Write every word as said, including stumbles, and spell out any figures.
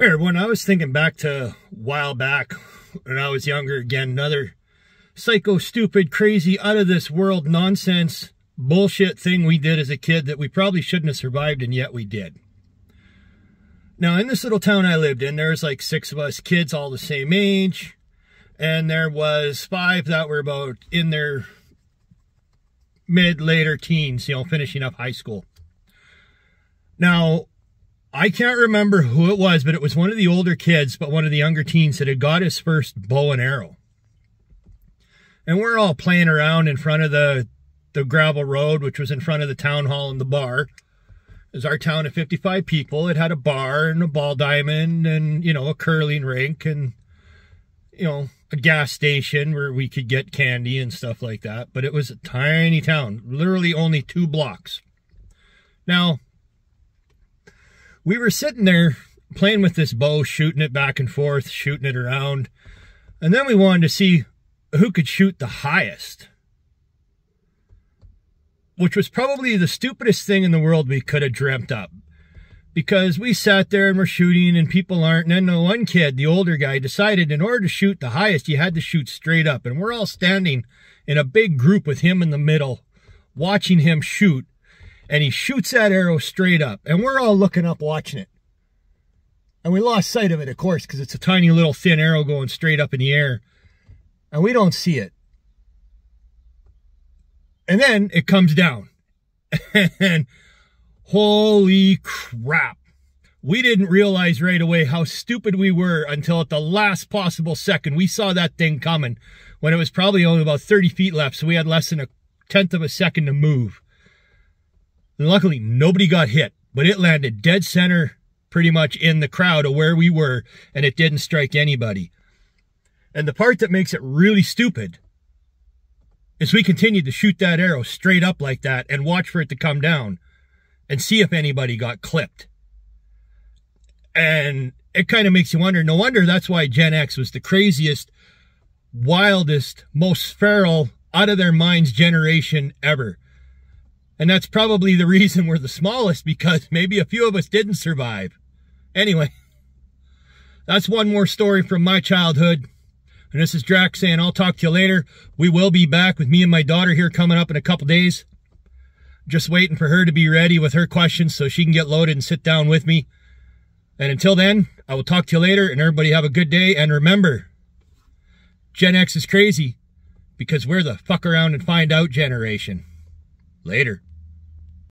Where when I was thinking back to a while back when I was younger, again, another psycho, stupid, crazy, out of this world nonsense bullshit thing we did as a kid that we probably shouldn't have survived, and yet we did. Now, in this little town I lived in, there was like six of us kids, all the same age, and there was five that were about in their mid, later teens, you know, finishing up high school. Now, I can't remember who it was, but it was one of the older kids, but one of the younger teens that had got his first bow and arrow. And we're all playing around in front of the, the gravel road, which was in front of the town hall and the bar. It was our town of fifty-five people. It had a bar and a ball diamond and, you know, a curling rink and, you know, a gas station where we could get candy and stuff like that. But it was a tiny town, literally only two blocks. Now, we were sitting there playing with this bow, shooting it back and forth, shooting it around. And then we wanted to see who could shoot the highest, which was probably the stupidest thing in the world we could have dreamt up, because we sat there and we're shooting and people aren't. And then the one kid, the older guy, decided in order to shoot the highest, you had to shoot straight up. And we're all standing in a big group with him in the middle, watching him shoot. And he shoots that arrow straight up. And we're all looking up, watching it. And we lost sight of it, of course, because it's a tiny little thin arrow going straight up in the air. And we don't see it. And then it comes down. And holy crap. We didn't realize right away how stupid we were until at the last possible second. We saw that thing coming when it was probably only about thirty feet left. So we had less than a tenth of a second to move. And luckily, nobody got hit. But it landed dead center pretty much in the crowd of where we were. And it didn't strike anybody. And the part that makes it really stupid is we continued to shoot that arrow straight up like that and watch for it to come down and see if anybody got clipped. And it kind of makes you wonder. No wonder that's why Gen X was the craziest, wildest, most feral, out of their minds generation ever. And that's probably the reason we're the smallest, because maybe a few of us didn't survive. Anyway, that's one more story from my childhood. And this is Drax saying, I'll talk to you later. We will be back with me and my daughter here coming up in a couple days. Just waiting for her to be ready with her questions so she can get loaded and sit down with me. And until then, I will talk to you later, and everybody have a good day. And remember, Gen X is crazy because we're the fuck around and find out generation. Later.